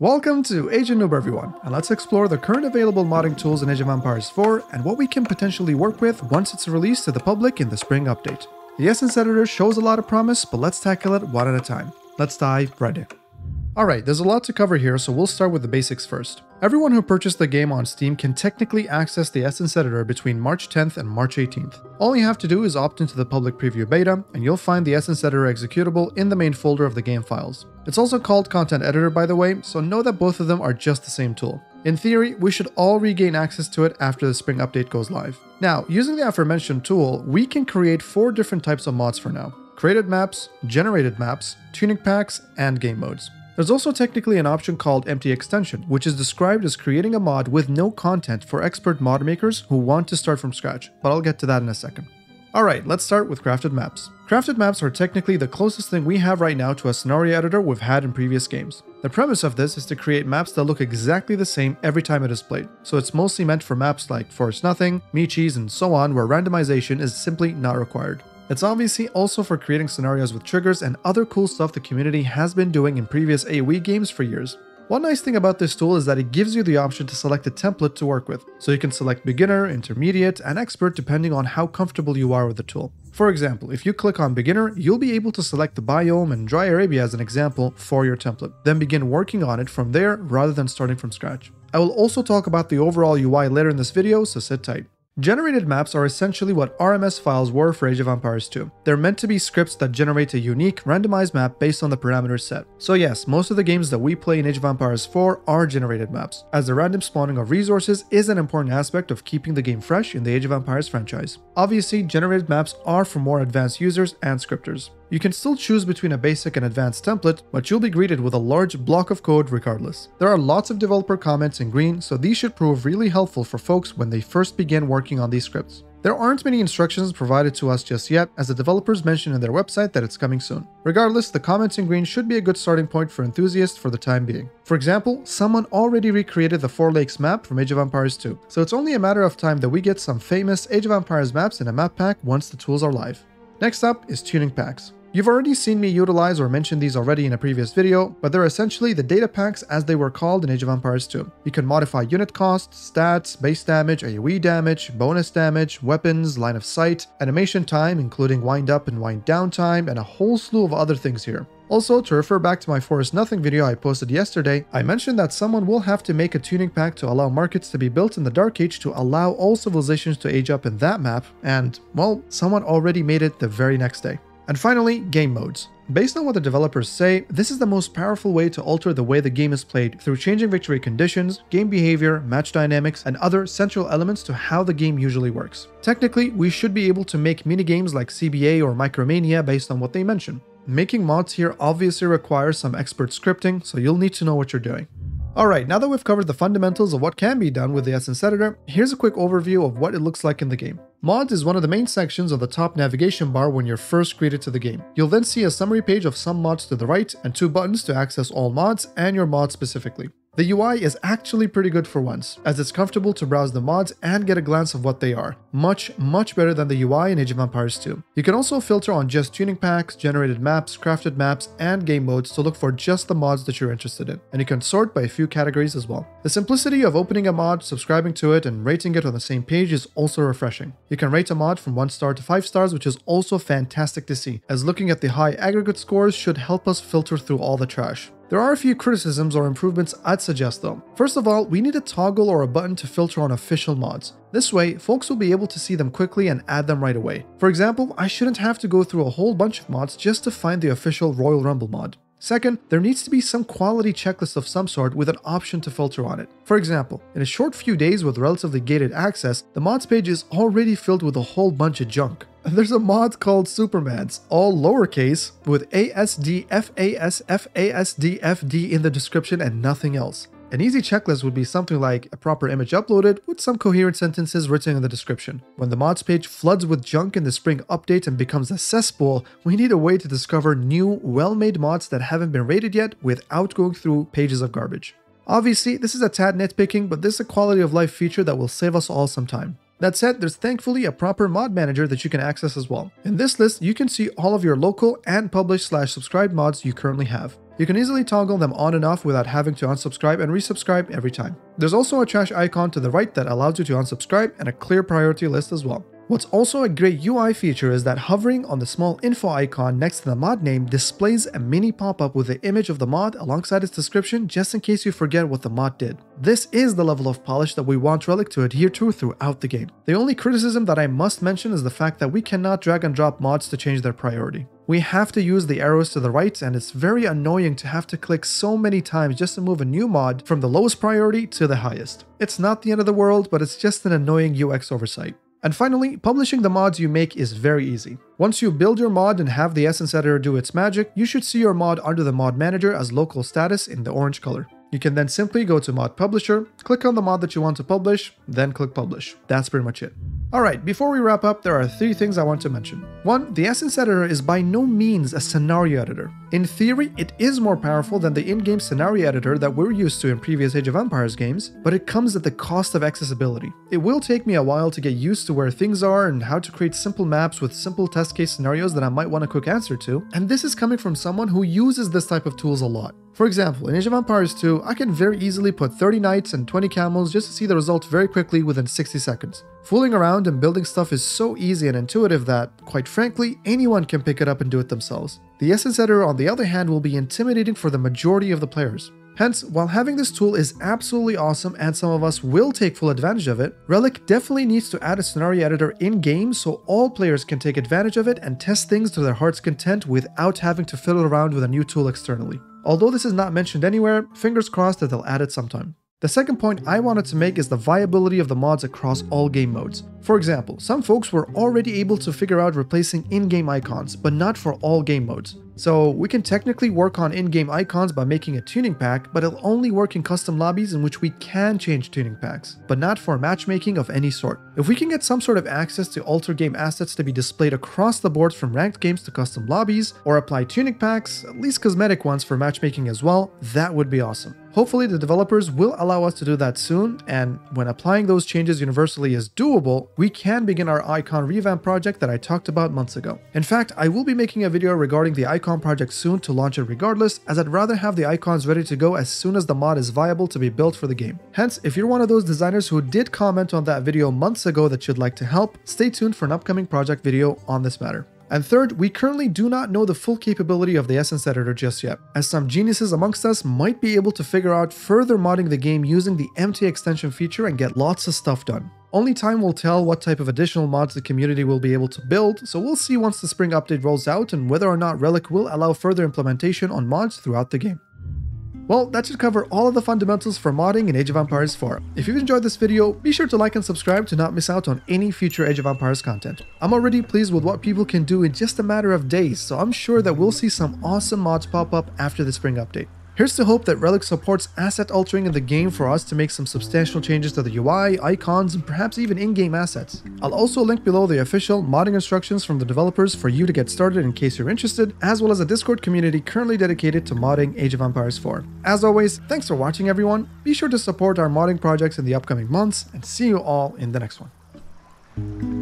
Welcome to Age of Noob, everyone, and let's explore the current available modding tools in Age of Empires 4 and what we can potentially work with once it's released to the public in the Spring Update. The Essence Editor shows a lot of promise, but let's tackle it one at a time. Let's dive right in. Alright, there's a lot to cover here, so we'll start with the basics first. Everyone who purchased the game on Steam can technically access the Essence Editor between March 10th and March 18th. All you have to do is opt into the public preview beta, and you'll find the Essence Editor executable in the main folder of the game files. It's also called Content Editor, by the way, so know that both of them are just the same tool. In theory, we should all regain access to it after the Spring Update goes live. Now, using the aforementioned tool, we can create 4 different types of mods for now: created maps, generated maps, tuning packs, and game modes. There's also technically an option called MT extension, which is described as creating a mod with no content for expert mod makers who want to start from scratch, but I'll get to that in a second. Alright, let's start with crafted maps. Crafted maps are technically the closest thing we have right now to a scenario editor we've had in previous games. The premise of this is to create maps that look exactly the same every time it is played, so it's mostly meant for maps like Forest Nothing, Me Cheese, and so on, where randomization is simply not required. It's obviously also for creating scenarios with triggers and other cool stuff the community has been doing in previous AoE games for years. One nice thing about this tool is that it gives you the option to select a template to work with, so you can select beginner, intermediate, and expert depending on how comfortable you are with the tool. For example, if you click on beginner, you'll be able to select the biome and dry Arabia as an example for your template, then begin working on it from there rather than starting from scratch. I will also talk about the overall UI later in this video, so sit tight. Generated maps are essentially what RMS files were for Age of Empires 2. They're meant to be scripts that generate a unique, randomized map based on the parameters set. So yes, most of the games that we play in Age of Empires 4 are generated maps, as the random spawning of resources is an important aspect of keeping the game fresh in the Age of Empires franchise. Obviously, generated maps are for more advanced users and scripters. You can still choose between a basic and advanced template, but you'll be greeted with a large block of code regardless. There are lots of developer comments in green, so these should prove really helpful for folks when they first begin working on these scripts. There aren't many instructions provided to us just yet, as the developers mentioned in their website that it's coming soon. Regardless, the comments in green should be a good starting point for enthusiasts for the time being. For example, someone already recreated the Four Lakes map from Age of Empires 2, so it's only a matter of time that we get some famous Age of Empires maps in a map pack once the tools are live. Next up is tuning packs. You've already seen me utilize or mention these already in a previous video, but they're essentially the data packs as they were called in Age of Empires 2. You can modify unit costs, stats, base damage, AoE damage, bonus damage, weapons, line of sight, animation time including wind up and wind down time, and a whole slew of other things here. Also, to refer back to my Forest Nothing video I posted yesterday, I mentioned that someone will have to make a tuning pack to allow markets to be built in the Dark Age to allow all civilizations to age up in that map, and, well, someone already made it the very next day. And finally, game modes. Based on what the developers say, this is the most powerful way to alter the way the game is played through changing victory conditions, game behavior, match dynamics, and other central elements to how the game usually works. Technically, we should be able to make minigames like CBA or Micromania based on what they mention. Making mods here obviously requires some expert scripting, so you'll need to know what you're doing. Alright, now that we've covered the fundamentals of what can be done with the Essence Editor, here's a quick overview of what it looks like in the game. Mods is one of the main sections of the top navigation bar when you're first greeted to the game. You'll then see a summary page of some mods to the right, and 2 buttons to access all mods and your mod specifically. The UI is actually pretty good for once, as it's comfortable to browse the mods and get a glance of what they are. Much better than the UI in Age of Empires 2. You can also filter on just tuning packs, generated maps, crafted maps, and game modes to look for just the mods that you're interested in, and you can sort by a few categories as well. The simplicity of opening a mod, subscribing to it, and rating it on the same page is also refreshing. You can rate a mod from 1 star to 5 stars, which is also fantastic to see, as looking at the high aggregate scores should help us filter through all the trash. There are a few criticisms or improvements I'd suggest though. First of all, we need a toggle or a button to filter on official mods. This way, folks will be able to see them quickly and add them right away. For example, I shouldn't have to go through a whole bunch of mods just to find the official Royal Rumble mod. Second, there needs to be some quality checklist of some sort with an option to filter on it. For example, in a short few days with relatively gated access, the mods page is already filled with a whole bunch of junk. There's a mod called Supermans, all lowercase, with ASDFASFASDFD in the description and nothing else. An easy checklist would be something like a proper image uploaded with some coherent sentences written in the description. When the mods page floods with junk in the Spring Update and becomes a cesspool, we need a way to discover new, well-made mods that haven't been rated yet without going through pages of garbage. Obviously, this is a tad nitpicking, but this is a quality of life feature that will save us all some time. That said, there's thankfully a proper mod manager that you can access as well. In this list, you can see all of your local and published/subscribed mods you currently have. You can easily toggle them on and off without having to unsubscribe and resubscribe every time. There's also a trash icon to the right that allows you to unsubscribe and a clear priority list as well. What's also a great UI feature is that hovering on the small info icon next to the mod name displays a mini pop-up with the image of the mod alongside its description, just in case you forget what the mod did. This is the level of polish that we want Relic to adhere to throughout the game. The only criticism that I must mention is the fact that we cannot drag and drop mods to change their priority. We have to use the arrows to the right, and it's very annoying to have to click so many times just to move a new mod from the lowest priority to the highest. It's not the end of the world, but it's just an annoying UX oversight. And finally, publishing the mods you make is very easy. Once you build your mod and have the Essence Editor do its magic, you should see your mod under the Mod Manager as local status in the orange color. You can then simply go to Mod Publisher, click on the mod that you want to publish, then click Publish. That's pretty much it. Alright, before we wrap up, there are three things I want to mention. One, the Essence Editor is by no means a scenario editor. In theory, it is more powerful than the in-game scenario editor that we're used to in previous Age of Empires games, but it comes at the cost of accessibility. It will take me a while to get used to where things are and how to create simple maps with simple test case scenarios that I might want a quick answer to, and this is coming from someone who uses this type of tools a lot. For example, in Age of Empires 2, I can very easily put 30 knights and 20 camels just to see the result very quickly within 60 seconds. Fooling around and building stuff is so easy and intuitive that, quite frankly, anyone can pick it up and do it themselves. The Essence Editor, on the other hand, will be intimidating for the majority of the players. Hence, while having this tool is absolutely awesome and some of us will take full advantage of it, Relic definitely needs to add a scenario editor in-game so all players can take advantage of it and test things to their heart's content without having to fiddle around with a new tool externally. Although this is not mentioned anywhere, fingers crossed that they'll add it sometime. The second point I wanted to make is the viability of the mods across all game modes. For example, some folks were already able to figure out replacing in-game icons, but not for all game modes. So we can technically work on in-game icons by making a tuning pack, but it'll only work in custom lobbies in which we can change tuning packs, but not for matchmaking of any sort. If we can get some sort of access to alter game assets to be displayed across the board from ranked games to custom lobbies, or apply tuning packs, at least cosmetic ones for matchmaking as well, that would be awesome. Hopefully the developers will allow us to do that soon, and when applying those changes universally is doable, we can begin our icon revamp project that I talked about months ago. In fact, I will be making a video regarding the icon project soon to launch it regardless, as I'd rather have the icons ready to go as soon as the mod is viable to be built for the game. Hence, if you're one of those designers who did comment on that video months ago that you'd like to help, stay tuned for an upcoming project video on this matter. And third, we currently do not know the full capability of the Essence Editor just yet, as some geniuses amongst us might be able to figure out further modding the game using the MT extension feature and get lots of stuff done. Only time will tell what type of additional mods the community will be able to build, so we'll see once the Spring Update rolls out and whether or not Relic will allow further implementation on mods throughout the game. Well, that should cover all of the fundamentals for modding in Age of Empires 4. If you've enjoyed this video, be sure to like and subscribe to not miss out on any future Age of Empires content. I'm already pleased with what people can do in just a matter of days, so I'm sure that we'll see some awesome mods pop up after the Spring Update. Here's to hope that Relic supports asset altering in the game for us to make some substantial changes to the UI, icons, and perhaps even in-game assets. I'll also link below the official modding instructions from the developers for you to get started in case you're interested, as well as a Discord community currently dedicated to modding Age of Empires 4. As always, thanks for watching everyone, be sure to support our modding projects in the upcoming months, and see you all in the next one.